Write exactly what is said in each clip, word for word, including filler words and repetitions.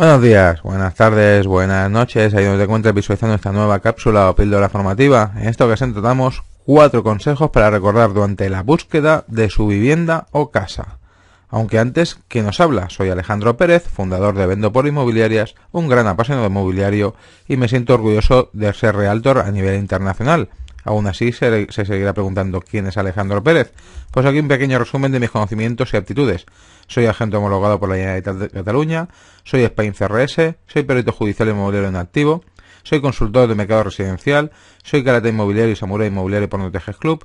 Buenos días, buenas tardes, buenas noches, ahí donde te encuentres visualizando esta nueva cápsula o píldora formativa. En esta ocasión tratamos cuatro consejos para recordar durante la búsqueda de su vivienda o casa. Aunque antes, ¿quién nos habla? Soy Alejandro Pérez, fundador de Vendopor Inmobiliarias, un gran apasionado inmobiliario, y me siento orgulloso de ser realtor a nivel internacional. Aún así se, se seguirá preguntando ¿quién es Alejandro Pérez? Pues aquí un pequeño resumen de mis conocimientos y aptitudes. Soy agente homologado por la Generalitat de Cataluña, soy Spain C R S, soy perito judicial inmobiliario en activo, soy consultor de mercado residencial, soy karate inmobiliario y samurái inmobiliario por Noteges Club,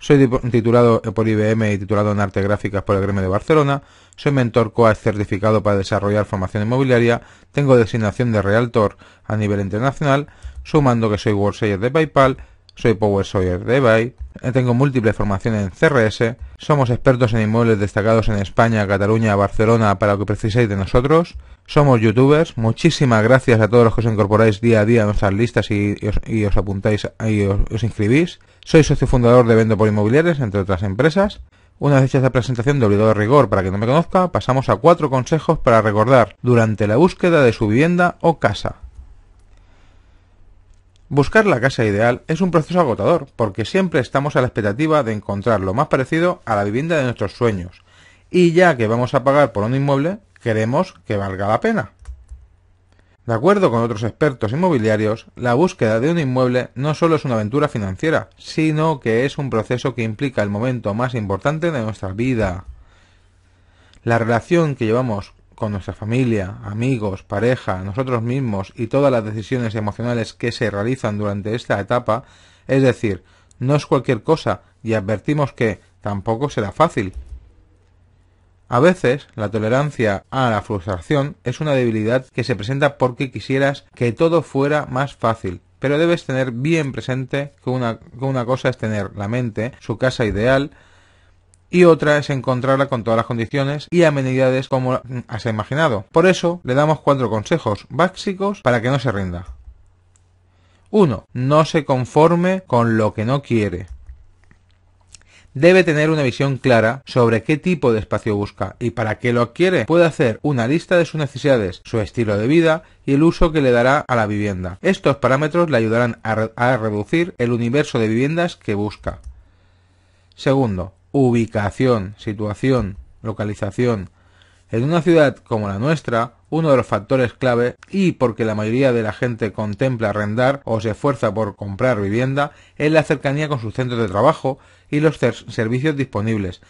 soy titulado por I B M y titulado en Artes Gráficas por el gremio de Barcelona, soy mentor C O A S certificado para desarrollar formación inmobiliaria, tengo designación de realtor a nivel internacional, sumando que soy world de PayPal, soy Power Sawyer de eBay, tengo múltiples formaciones en C R S, somos expertos en inmuebles destacados en España, Cataluña, Barcelona, para lo que preciséis de nosotros, somos youtubers, muchísimas gracias a todos los que os incorporáis día a día a nuestras listas y, y, os, y os apuntáis y os, os inscribís, soy socio fundador de Vendopor Inmobiliarias, entre otras empresas. Una vez hecha esta presentación de obligado rigor para que no me conozca, pasamos a cuatro consejos para recordar durante la búsqueda de su vivienda o casa. Buscar la casa ideal es un proceso agotador, porque siempre estamos a la expectativa de encontrar lo más parecido a la vivienda de nuestros sueños, y ya que vamos a pagar por un inmueble, queremos que valga la pena. De acuerdo con otros expertos inmobiliarios, la búsqueda de un inmueble no solo es una aventura financiera, sino que es un proceso que implica el momento más importante de nuestra vida. La relación que llevamos con nuestra familia, amigos, pareja, nosotros mismos y todas las decisiones emocionales que se realizan durante esta etapa, es decir, no es cualquier cosa y advertimos que tampoco será fácil. A veces, la tolerancia a la frustración es una debilidad que se presenta porque quisieras que todo fuera más fácil, pero debes tener bien presente que una, que una cosa es tener la mente, su casa ideal, y otra es encontrarla con todas las condiciones y amenidades como has imaginado. Por eso, le damos cuatro consejos básicos para que no se rinda. uno. No se conforme con lo que no quiere. Debe tener una visión clara sobre qué tipo de espacio busca y para qué lo quiere. Puede hacer una lista de sus necesidades, su estilo de vida y el uso que le dará a la vivienda. Estos parámetros le ayudarán a, re- a reducir el universo de viviendas que busca. Segundo. Ubicación, situación, localización. En una ciudad como la nuestra, uno de los factores clave, y porque la mayoría de la gente contempla arrendar o se esfuerza por comprar vivienda, es la cercanía con sus centros de trabajo y los servicios disponibles,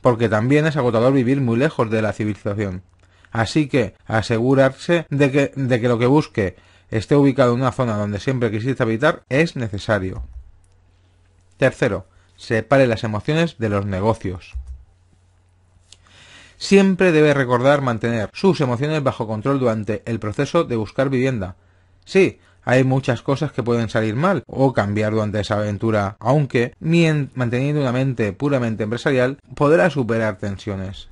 porque también es agotador vivir muy lejos de la civilización. Así que asegurarse de que, de que lo que busque esté ubicado en una zona donde siempre quisiste habitar es necesario. Tercero. Separe las emociones de los negocios. Siempre debe recordar mantener sus emociones bajo control durante el proceso de buscar vivienda. Sí, hay muchas cosas que pueden salir mal o cambiar durante esa aventura, aunque manteniendo una mente puramente empresarial podrá superar tensiones.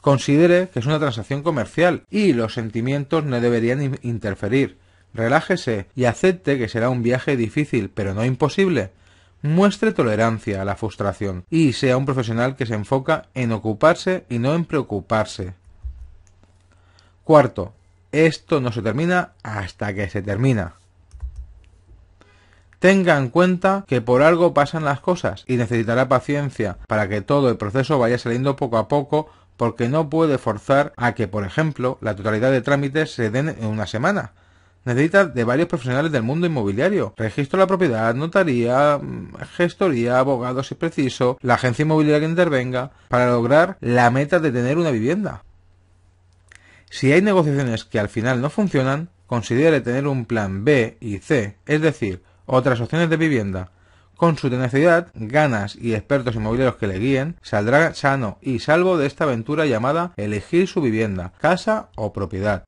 Considere que es una transacción comercial y los sentimientos no deberían interferir. Relájese y acepte que será un viaje difícil, pero no imposible. Muestre tolerancia a la frustración y sea un profesional que se enfoca en ocuparse y no en preocuparse. Cuarto, esto no se termina hasta que se termina. Tenga en cuenta que por algo pasan las cosas y necesitará paciencia para que todo el proceso vaya saliendo poco a poco, porque no puede forzar a que, por ejemplo, la totalidad de trámites se den en una semana. Necesita de varios profesionales del mundo inmobiliario: registro de la propiedad, notaría, gestoría, abogados si es preciso, la agencia inmobiliaria que intervenga, para lograr la meta de tener una vivienda. Si hay negociaciones que al final no funcionan, considere tener un plan B y C, es decir, otras opciones de vivienda. Con su tenacidad, ganas y expertos inmobiliarios que le guíen, saldrá sano y salvo de esta aventura llamada elegir su vivienda, casa o propiedad.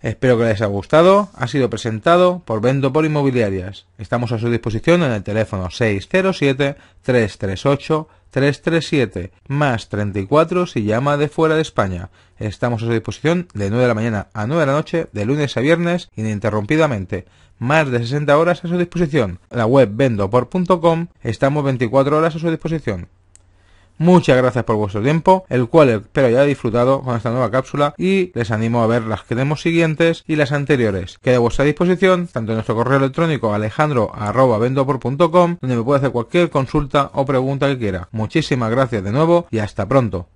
Espero que les haya gustado. Ha sido presentado por Vendopor Inmobiliarias. Estamos a su disposición en el teléfono seis cero siete, tres tres ocho, tres tres siete, más treinta y cuatro si llama de fuera de España. Estamos a su disposición de nueve de la mañana a nueve de la noche, de lunes a viernes, ininterrumpidamente. Más de sesenta horas a su disposición. La web vendopor punto com, estamos veinticuatro horas a su disposición. Muchas gracias por vuestro tiempo, el cual espero hayáis disfrutado con esta nueva cápsula, y les animo a ver las que tenemos siguientes y las anteriores. Quedo a vuestra disposición tanto en nuestro correo electrónico alejandro arroba vendopor punto com, donde me puede hacer cualquier consulta o pregunta que quiera. Muchísimas gracias de nuevo y hasta pronto.